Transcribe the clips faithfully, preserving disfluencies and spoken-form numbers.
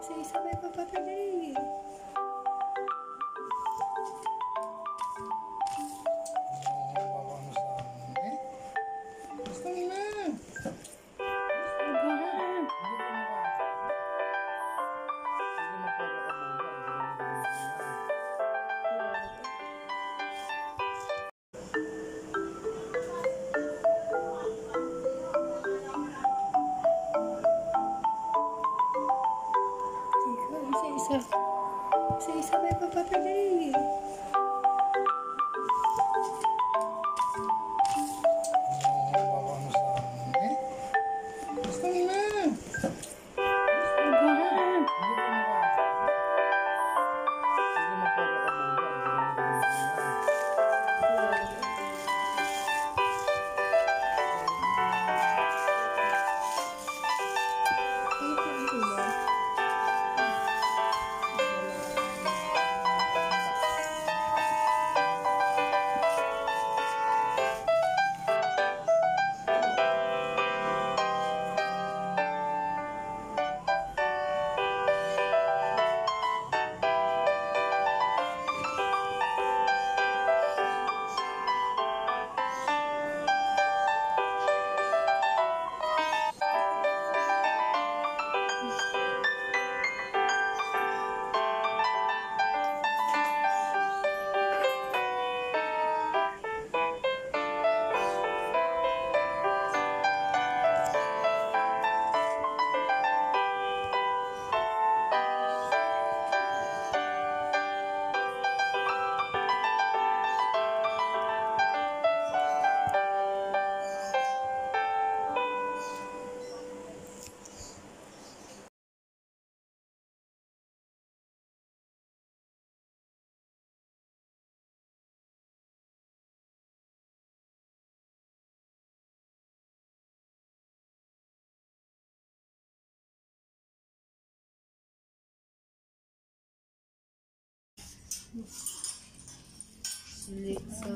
Sei saber pra papai. Sei saber pra papai.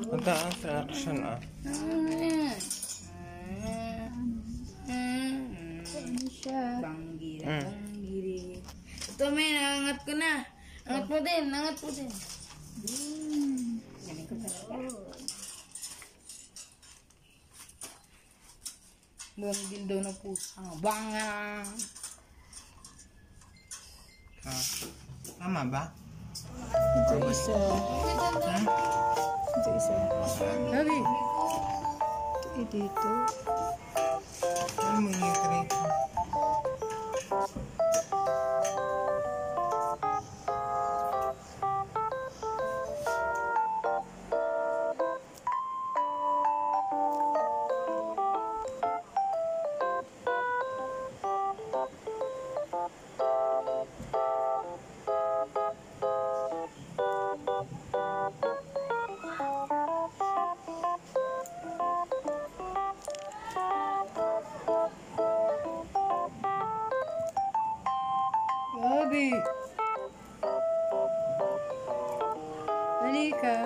Ada selection ah. Banggiri, banggiri. Tuh main angat ko na, angat mo din, angat mo din. Doon din daw na po. Banga. Tama ba? Ito isa. Ito isa. Labi. Ito dito. Ano mo yung trito? Malika.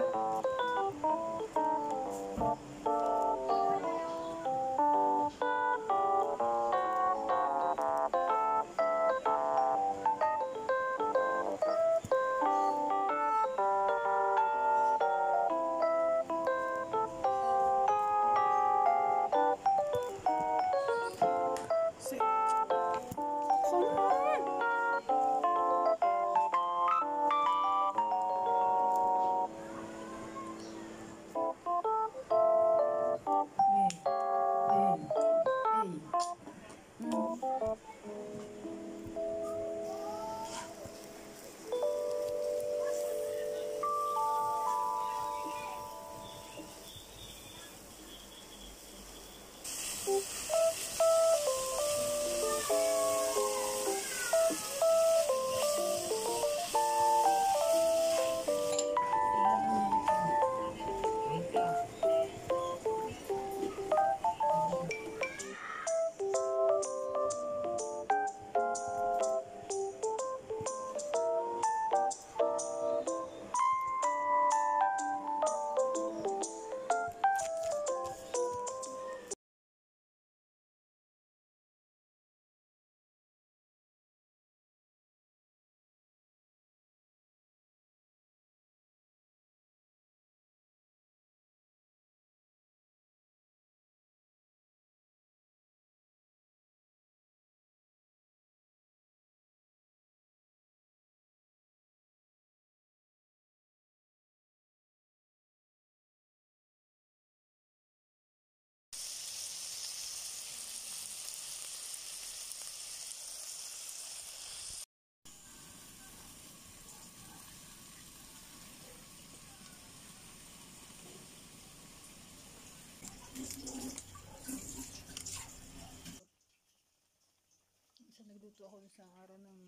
Sa nagluto ako sa araw ng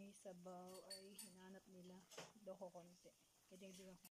may sabaw ay hinanap nila daw ko konti. Kaya hindi ako